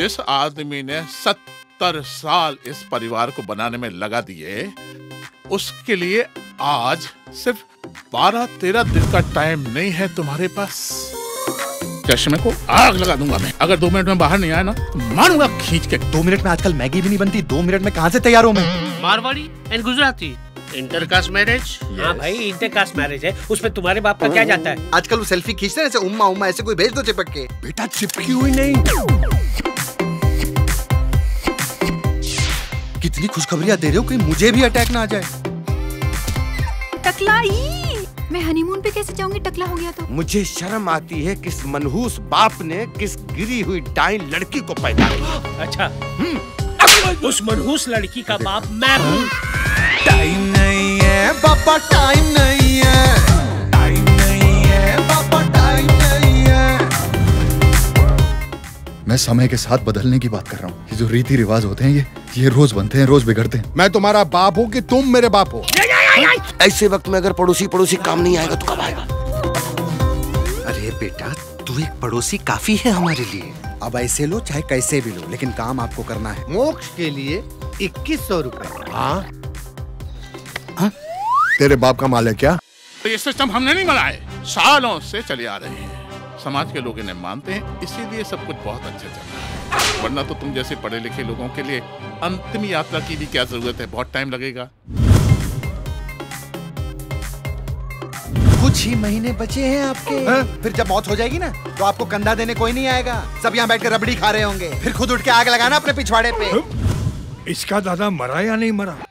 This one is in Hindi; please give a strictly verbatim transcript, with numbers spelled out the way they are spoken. जिस आदमी ने सत्तर साल इस परिवार को बनाने में लगा दिए, उसके लिए आज सिर्फ बारह तेरह दिन का टाइम नहीं है तुम्हारे पास। चश्मे को आग लगा दूंगा मैं, अगर दो मिनट में बाहर नहीं आया ना तो मारूंगा खींच के। दो मिनट में आजकल मैगी भी नहीं बनती, दो मिनट में कहाँ से तैयार हूँ मैं। Marwari and Gujarati intercaste marriage. हाँ भाई, इंटरकास्ट मैरिज है, उसमें तुम्हारे बाप का क्या जाता है। आजकल वो सेल्फी खींचते हैं उम्मा उम्मा, ऐसे कोई भेज दो चिपक के। बेटा चिपकी हुई नहीं। कितनी खुशखबरियाँ दे रहे हो, कहीं मुझे भी अटैक ना आ जाए। टकला ई, मैं हनीमून पे कैसे जाऊंगी टकला हो गया तो। मुझे शर्म आती है किस मनहूस बाप ने किस गिरी हुई डाई लड़की को पैदा किया। अच्छा, उस मनहूस लड़की का बाप मैं हूँ। टाइम नहीं है पापा, टाइम नहीं है, टाइम नहीं है पापा, टाइम नहीं है। मैं समय के साथ बदलने की बात कर रहा हूँ। ये जो रीति रिवाज होते हैं ये ये रोज बनते हैं, रोज बिगड़ते हैं। मैं तुम्हारा बाप हूँ कि तुम मेरे बाप हो? ऐसे वक्त में अगर पड़ोसी पड़ोसी काम नहीं आएगा तो कब आएगा। अरे बेटा, तू एक पड़ोसी काफी है हमारे लिए। अब ऐसे लो चाहे कैसे भी लो, लेकिन काम आपको करना है। मोक्ष के लिए इक्कीस सौ रूपए। तेरे बाप का माल है क्या? तो ये सिस्टम हमने नहीं बनाए, सालों से चले आ रहे हैं। समाज के लोग इन्हें मानते हैं, इसीलिए सब कुछ बहुत अच्छा चल रहा है। वरना तो तुम जैसे पढ़े लिखे लोगों के लिए अंतिम यात्रा की भी क्या जरूरत है, बहुत टाइम लगेगा। कुछ ही महीने बचे हैं आपके। हा? फिर जब मौत हो जाएगी ना तो आपको कंधा देने कोई नहीं आएगा, सब यहाँ बैठ कर रबड़ी खा रहे होंगे। फिर खुद उठ के आग लगाना अपने पिछवाड़े पे। इसका दादा मरा या नहीं मरा?